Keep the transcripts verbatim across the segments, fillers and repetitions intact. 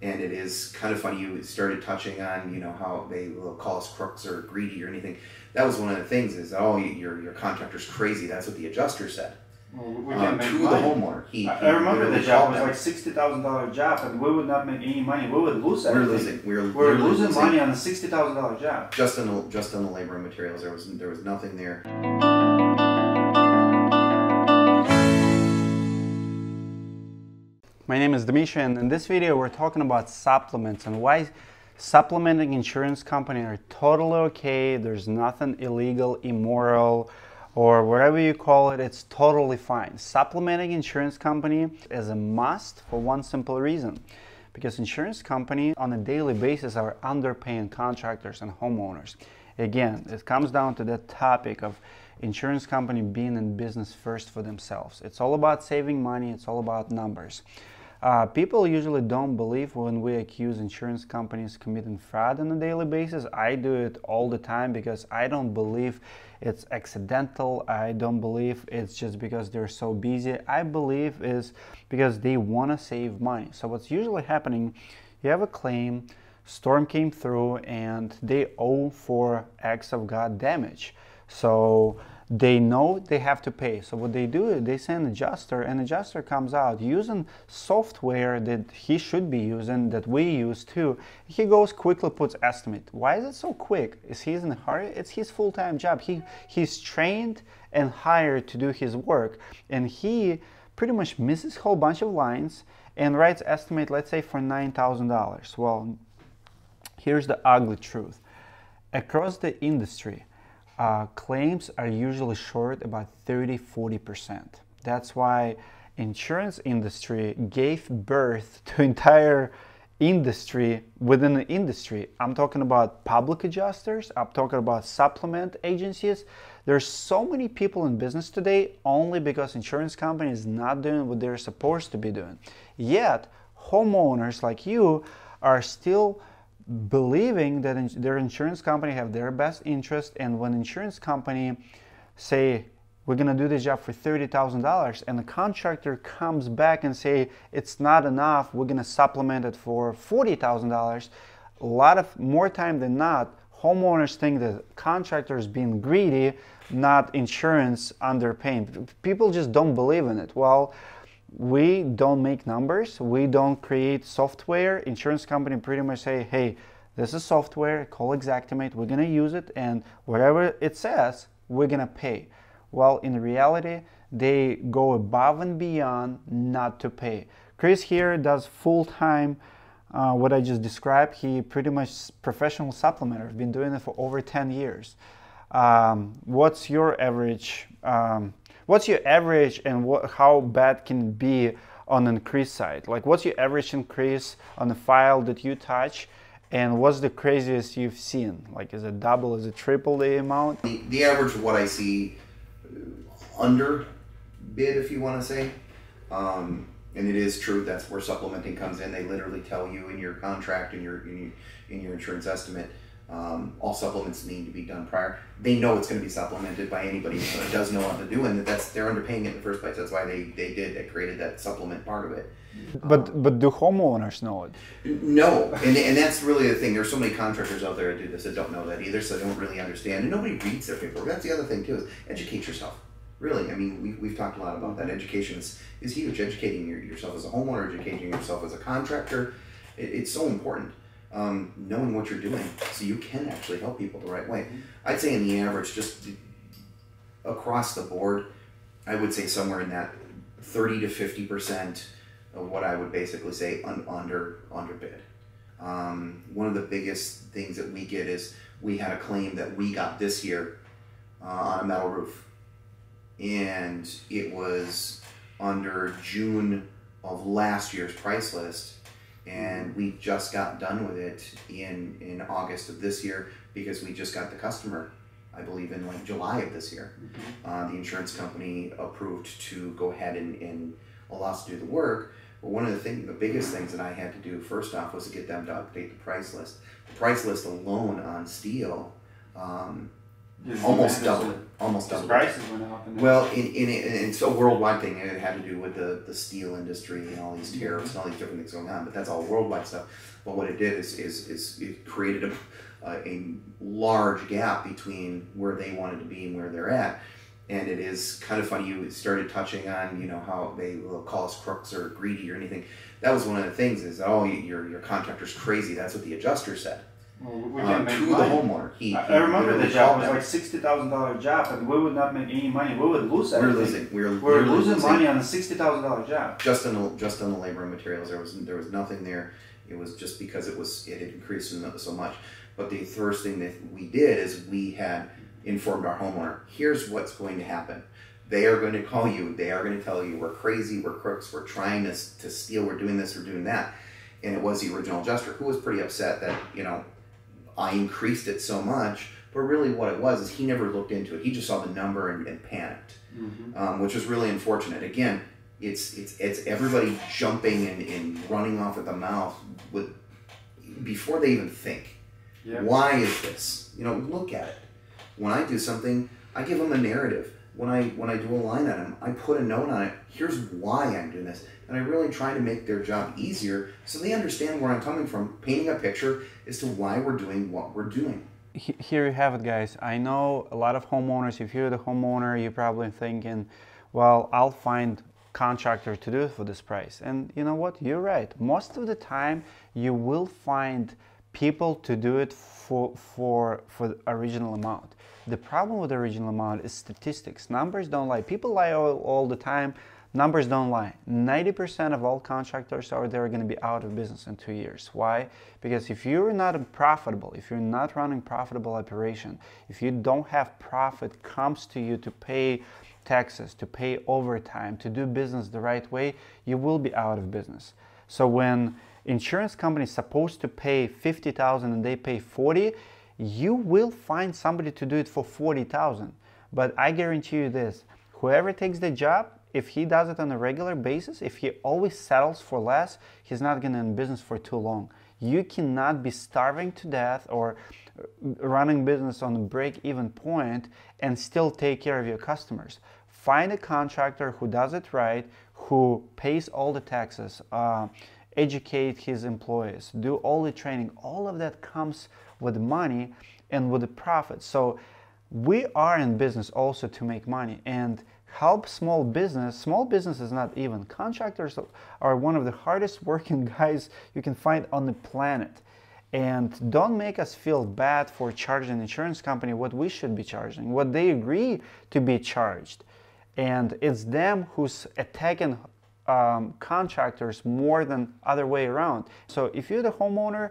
And it is kind of funny, you started touching on, you know, how they will call us crooks or greedy or anything. That was one of the things is, oh, your, your contractor's crazy. That's what the adjuster said. Well, we um, to money. The homeowner. He, he I remember the job was like sixty thousand dollar job, and we would not make any money. We would lose everything. We're losing, we're, we're we're losing, losing money on a sixty thousand dollar job. Just on the, just on the labor and materials. There was, there was nothing there. My name is Dmitry, and in this video we're talking about supplements and why supplementing insurance companies are totally okay. There's nothing illegal, immoral, or whatever you call it. It's totally fine. Supplementing insurance company is a must for one simple reason. Because insurance companies on a daily basis are underpaying contractors and homeowners. Again, it comes down to the topic of insurance company being in business first for themselves. It's all about saving money. It's all about numbers. Uh, people usually don't believe when we accuse insurance companies committing fraud on a daily basis. I do it all the time because I don't believe it's accidental. I don't believe it's just because they're so busy. I believe is because they want to save money. So what's usually happening, you have a claim, storm came through, and they owe for acts of God damage. So they know they have to pay. So what they do is they send an adjuster, and adjuster comes out using software that he should be using, that we use too. He goes quickly, puts estimate. Why is it so quick? Is he in a hurry? It's his full-time job. He, he's trained and hired to do his work. And he pretty much misses a whole bunch of lines and writes estimate, let's say, for nine thousand dollars. Well, here's the ugly truth. Across the industry, Uh, claims are usually short about thirty to forty percent. That's why insurance industry gave birth to entire industry within the industry. I'm talking about public adjusters. I'm talking about supplement agencies. There's so many people in business today only because insurance company is not doing what they're supposed to be doing. Yet homeowners like you are still believing that ins their insurance company have their best interest, and when insurance company say we're gonna do this job for thirty thousand dollars, and the contractor comes back and say it's not enough, we're gonna supplement it for forty thousand dollars, a lot of more time than not, homeowners think that contractors being greedy, not insurance underpaying. People just don't believe in it. Well, we don't make numbers, we don't create software. Insurance company pretty much say, hey, this is software, call Xactimate, we're gonna use it, and whatever it says, we're gonna pay. Well, in reality, they go above and beyond not to pay. Chris here does full-time uh, what I just described. He pretty much professional supplementer, been doing it for over ten years. Um, what's your average um, What's your average, and what, how bad can it be on an increase side? Like, what's your average increase on the file that you touch, and what's the craziest you've seen? Like, is it double, is it triple the amount? The, the average of what I see under bid, if you want to say, um, and it is true, that's where supplementing comes in. They literally tell you in your contract, in your, in your, in your insurance estimate, Um, all supplements need to be done prior. They know it's going to be supplemented by anybody that does know what they're doing. That that's they're underpaying it in the first place. That's why they they did they created that supplement part of it. But um, but do homeowners know it? No, and and that's really the thing. There's so many contractors out there that do this that don't know that either, so they don't really understand. And nobody reads their paperwork. That's the other thing too, is educate yourself. Really, I mean, we, we've talked a lot about that. Education is is huge. Educating your, yourself as a homeowner, educating yourself as a contractor, it, it's so important. Um, knowing what you're doing so you can actually help people the right way. I'd say in the average, just across the board, I would say somewhere in that thirty to fifty percent of what I would basically say un under underbid. Um, one of the biggest things that we get is we had a claim that we got this year uh, on a metal roof, and it was under June of last year's price list. And we just got done with it in, in August of this year, because we just got the customer, I believe, in like July of this year. Mm-hmm. Uh, the insurance company approved to go ahead and, and allow us to do the work. But one of the thing, the biggest things that I had to do first off was to get them to update the price list. The price list alone on steel um, Just almost double. Almost double. Prices went up. And well, in, in, in, it's a worldwide thing. It had to do with the, the steel industry and all these tariffs and all these different things going on, but that's all worldwide stuff. But what it did is, is, is it created a, uh, a large gap between where they wanted to be and where they're at. And it is kind of funny, you started touching on, you know, how they will call us crooks or greedy or anything. That was one of the things is, oh, your, your contractor's crazy. That's what the adjuster said. Well, we didn't uh, make to money. The homeowner. He, I, he I remember the job was like sixty thousand dollar job, and we would not make any money. We would lose everything. We're losing. We're, we're, we're losing, losing money on a sixty thousand dollar job. Just on the just on the labor and materials, there was there was nothing there. It was just because it was it had increased so much. But the first thing that we did is we had informed our homeowner. Here's what's going to happen. They are going to call you. They are going to tell you we're crazy. We're crooks. We're trying to to steal. We're doing this. We're doing that. And it was the original adjuster who was pretty upset that you know. I increased it so much, but really what it was is he never looked into it. He just saw the number and, and panicked, mm-hmm. um, which was really unfortunate. Again, it's it's it's everybody jumping and, and running off at the mouth with before they even think. Yep. Why is this? You know, look at it. When I do something, I give them a narrative. When I when I do a line item, I put a note on it. Here's why I'm doing this. And I really try to make their job easier so they understand where I'm coming from, painting a picture as to why we're doing what we're doing. Here you have it, guys. I know a lot of homeowners, if you're the homeowner, you're probably thinking, well, I'll find a contractor to do it for this price. And you know what? You're right. Most of the time, you will find people to do it for, for, for the original amount. The problem with the original amount is statistics. Numbers don't lie. People lie all, all the time. Numbers don't lie. ninety percent of all contractors are they're going to be out of business in two years. Why? Because if you're not profitable, if you're not running profitable operation, if you don't have profit comes to you to pay taxes, to pay overtime, to do business the right way, you will be out of business. So when insurance company is supposed to pay fifty thousand dollars and they pay forty thousand dollars, you will find somebody to do it for forty thousand dollars. But I guarantee you this, whoever takes the job, if he does it on a regular basis, if he always settles for less, he's not going to be in business for too long. You cannot be starving to death or running business on a break-even point and still take care of your customers. Find a contractor who does it right, who pays all the taxes, uh, educate his employees, do all the training. All of that comes with money and with the profit. So we are in business also to make money and help small business. Small business is not even. Contractors are one of the hardest working guys you can find on the planet. And don't make us feel bad for charging an insurance company what we should be charging, what they agree to be charged. And it's them who's attacking um, contractors more than other way around. So if you're the homeowner,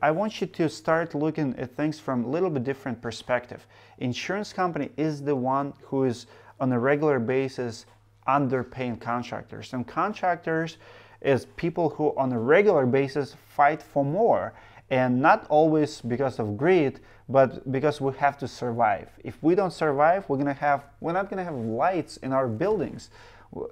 I want you to start looking at things from a little bit different perspective. Insurance company is the one who is on a regular basis underpaying contractors. And contractors is people who on a regular basis fight for more. And not always because of greed, but because we have to survive. If we don't survive, we're gonna have we're not gonna have lights in our buildings.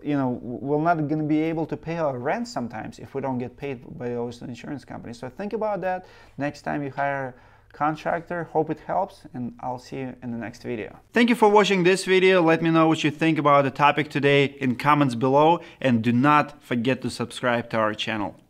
You know, we're not gonna be able to pay our rent sometimes if we don't get paid by those insurance companies. So think about that next time you hire contractor. Hope it helps, and I'll see you in the next video. Thank you for watching this video. Let me know what you think about the topic today in comments below, and do not forget to subscribe to our channel.